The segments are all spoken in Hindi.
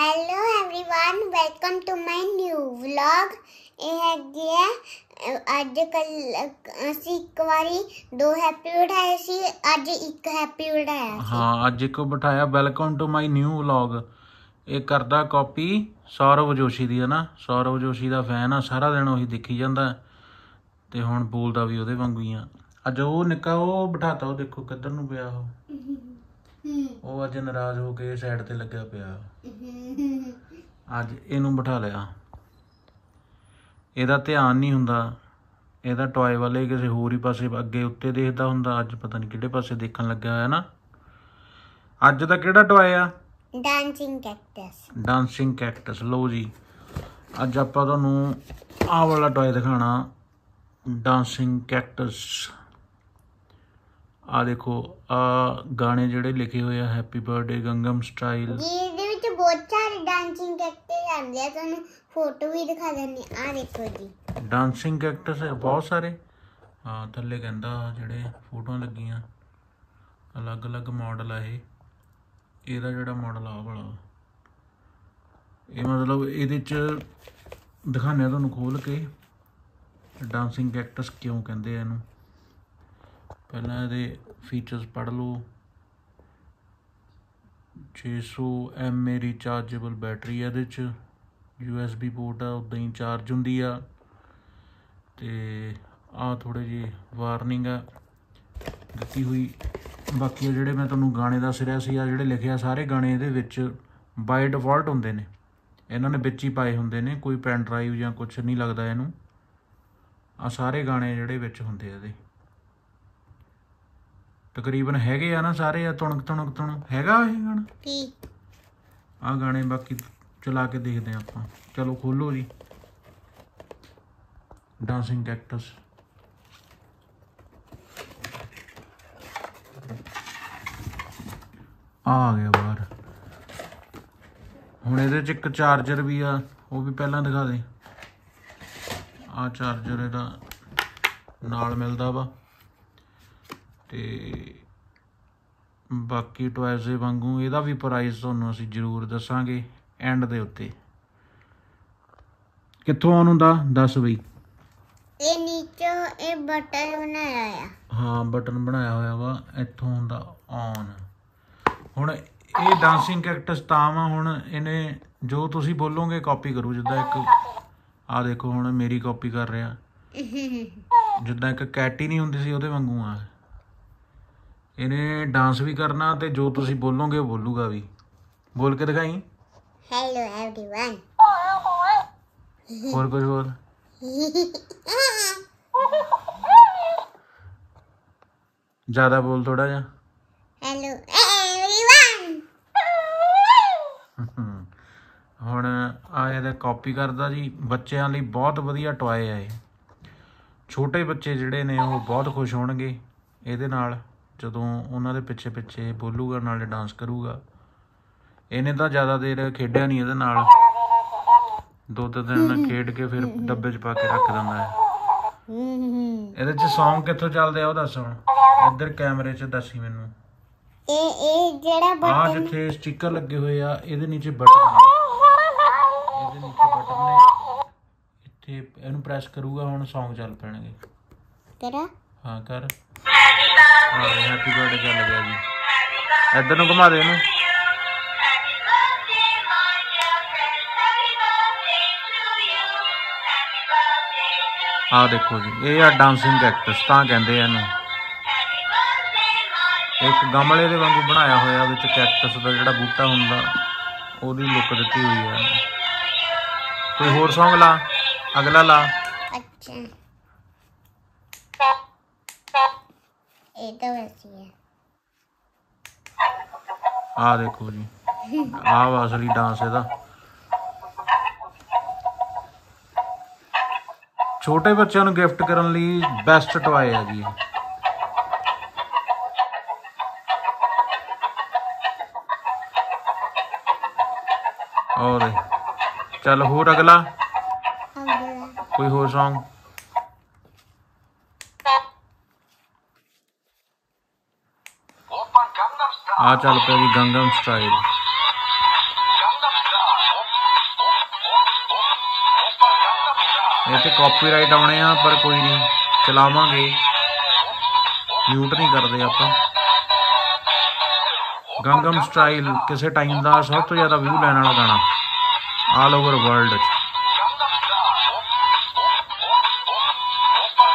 Hello everyone, welcome to my new vlog. ये है गया अज कल असी एक बारी दो हैप्पी बिठाए सी, अज एक हैप्पी बिठाया सी। हां, अज को बिठाया welcome to my new vlog. ये करदा कॉपी सौरव जोशी दी है ना, सौरव जोशी दा फैन आ, सारा दिन ओही दिखी जांदा ते हुण बोलदा भी ओदे वांगू ही आ। अज ओ निका ओ बिठाता, ओ देखो किधर नु पिया ओ। ਉਹ ਅੱਜ ਨਾਰਾਜ਼ ਹੋ ਕੇ ਸਾਈਡ ਤੇ ਲੱਗਿਆ ਪਿਆ। ਅੱਜ ਇਹਨੂੰ ਬਿਠਾ ਲਿਆ, ਇਹਦਾ ਧਿਆਨ ਨਹੀਂ ਹੁੰਦਾ, ਇਹਦਾ ਟੌਏ ਵਾਲੇ ਕਿਸੇ ਹੋਰ ਹੀ ਪਾਸੇ ਅੱਗੇ ਉੱਤੇ ਦੇਖਦਾ ਹੁੰਦਾ। ਅੱਜ ਪਤਾ ਨਹੀਂ ਕਿਹੜੇ ਪਾਸੇ ਦੇਖਣ ਲੱਗਿਆ ਹੋਇਆ ਨਾ। ਅੱਜ ਦਾ ਕਿਹੜਾ ਟੌਏ ਆ? Dancing cactus. Dancing cactus. ਲਓ ਜੀ, ਅੱਜ ਆਪਾਂ ਤੁਹਾਨੂੰ ਆਹ ਵਾਲਾ ਟੌਏ ਦਿਖਾਣਾ, ਡਾਂਸਿੰਗ ਕੈਕਟਸ। आ देखो, आ गाने जिहड़े लिखे हुए हैप्पी बर्थडे गंगम स्टाइल, ये विच बहुत सारे डांसिंग कैक्टस आंदे आ। तुहानू फोटो भी दिखा देनी। आ देखो जी, डांसिंग कैक्टस है बहुत सारे। हां, थल्ले कहंदा जिहड़े फोटोआं लगियां अलग-अलग मॉडल आ। ये एदा जिहड़ा मॉडल आ वाला, ये मतलब इहदे च दिखाने आ तुहानू खोल के डांसिंग कैक्टस क्यों कहंदे आ इहनू। पहला ये फीचर्स पढ़ लो। 600 mAh रिचार्जेबल बैटरी है, ये USB पोर्ट है, उदा ही चार्ज होंगी। आ थोड़े जी वार्निंग है दी हुई। बाकी जोड़े मैं तुहानू गाने दस रहा सी, जोड़े लिखे सारे गाने ये बाय डिफॉल्ट होंगे ने, इन्होंने बिच ही पाए होंगे ने, कोई पेन ड्राइव या कुछ नहीं लगता इनू। आ सारे गाने जोड़े बिच होंगे ये तकरीबन हैगे आ ना सारे। आ तुणक तुणक तुणक हैगा ये गाना की आ गाने। बाकी चला के देखते हैं आपां। चलो खोलो जी डांसिंग कैक्टस। आ गया बाहर। हुण इहदे च इक चार्जर भी आ, वो भी पहलां दिखा दे। आ चार्जर इहदा नाल मिलदा वा ते बाकी टॉयज़ वांगू इहदा भी प्राइस तुहानू असीं जरूर दस्सांगे एंड दे उत्ते। कित्थों आन हुंदा दस बई? ए नीचे ए बटन बनाया होया। हां, बटन बनाया होया वा, इत्थों हुंदा ऑन। हुण ए डांसिंग कैक्टस तावा, हुण इहने जो तुसीं बोलोगे कॉपी करू। जिद्दां एक आ देखो, हुण मेरी कॉपी कर रिहा, जिद्दां एक कैटी नहीं हुंदी सी उहदे वांगू आ। इन्हें डांस भी करना ते जो तुसी बोलोगे वो बोलूगा भी। बोल के दिखाई। Hello everyone. और कुछ बोल। ज्यादा बोल थोड़ा जा। Hello everyone. हुण आए दा कॉपी करदा जी। बच्चों लई बहुत वधिया टॉय है। छोटे बच्चे जिहड़े ने वो बहुत खुश होणगे इहदे नाल, जदों उन्होंने पिछे पिछे बोलूगा, नाले डांस करूगा। इन्हें तो ज़्यादा देर खेडिया नहीं, ये नाल दो दिन खेड के फिर डब्बे च पा के रख दिंदा है। ये सॉन्ग कित्थों चलदे आ ओह दस। हुण इधर कैमरे च दसी मैनू। आ जिथे स्टिकर लगे हुए आ, ये नीचे बटन ने, ये नीचे बटन ने, इत्थे इहनूं प्रैस करूगा, हुण सॉन्ग चल पैणगे। कर। हाँ कर। हैप्पी बर्थडे चल गया जी। इधर नूं घुमा दे। आ देखो जी, ये डांसिंग कैक्टस तां कहंदे आ इहनूं। एक गमले दे वांगू बनाया होया, विच कैक्टस दा जिहड़ा बूटा हुंदा ओहदी लुक दित्ती हुई है। कोई होर सॉन्ग ला, अगला ला। अच्छा आ देखो जी, असली डांस है। छोटे बच्चों को गिफ्ट करने लिए बेस्ट टॉय है जी। और चल होर अगला कोई होर सॉन्ग। आ चल पे जी गंगम स्टाइल। ये कॉपीराइट आने हैं पर कोई नहीं चलावांगे, म्यूट नहीं करते आप। गंगम स्टाइल किसी टाइम का सब तो ज़्यादा व्यू लैन वाला गाना ऑल ओवर वर्ल्ड।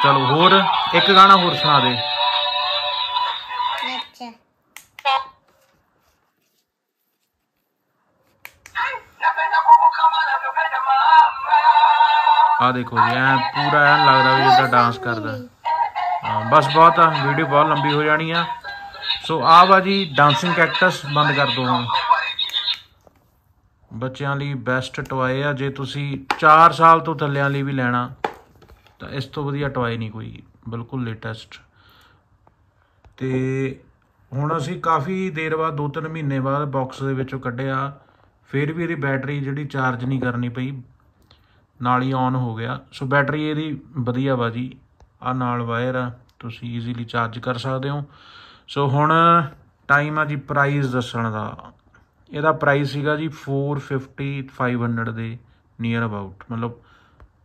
चलो होर एक गाना होर सुना दे। आ देखो जी पूरा एन लग रहा भी जिदा डांस करता। बस बहुत आ वीडियो बहुत लंबी हो जानी है। सो आ भाजी डांसिंग कैक्टस बंद कर दो हम। बच्चों लिए बेस्ट टॉय है, जे तुसी 4 साल तो थल्लियां लिए भी लेना तो इस तो वधिया टॉय नहीं कोई, बिल्कुल लेटेस्ट। तो हुण असीं काफ़ी देर बाद 2-3 महीने बाद बॉक्स दे विचों कढ़िया, फिर भी इहदी बैटरी जिहड़ी चार्ज नहीं करनी पई, नाल ही ऑन हो गया। सो बैटरी ये वधिया वा जी, आ नाल वायर आ तुसीं ईजीली चार्ज कर सकते हो। सो हुण टाइम आ जी प्राइस दस्सण दा। इहदा प्राइस सीगा जी 450-500 दे नीयर अबाउट, मतलब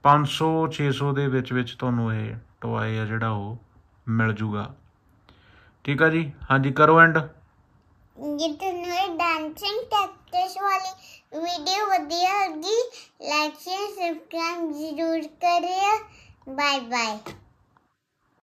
500-600 दे विच विच तुहानूं ये टॉय आ जिहड़ा वो मिल जूगा। ठीक है जी, हाँ जी करो एंड। डांसिंग कैक्टस वाली वीडियो वधिया होगी, लाइक शेयर सब्सक्राइब जरूर करिए। Bye bye.